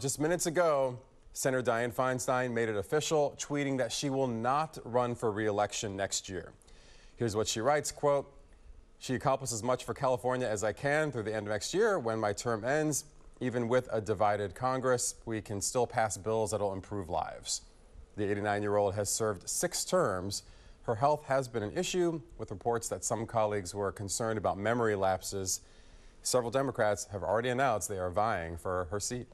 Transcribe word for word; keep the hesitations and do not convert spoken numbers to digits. Just minutes ago, Senator Dianne Feinstein made it official, tweeting that she will not run for re-election next year. Here's what she writes, quote, "She accomplished as much for California as I can through the end of next year when my term ends. Even with a divided Congress, we can still pass bills that'll improve lives." The eighty-nine-year-old has served six terms. Her health has been an issue, with reports that some colleagues were concerned about memory lapses. Several Democrats have already announced they are vying for her seat.